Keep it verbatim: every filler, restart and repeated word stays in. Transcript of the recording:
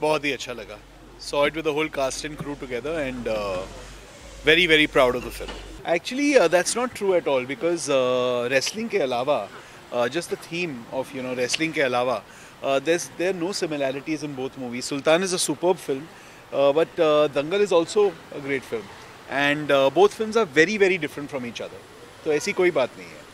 बहुत ही अच्छा लगा. Saw it with the whole cast and crew together and uh, very very proud of the film. Actually uh, that's not true at all because uh, wrestling ke alawa uh, just the theme of you know wrestling ke alawa uh, there's there are no similarities in both movies. Sultan is a superb film uh, but uh, Dangal is also a great film and uh, both films are very very different from each other. So ऐसी कोई बात नहीं है.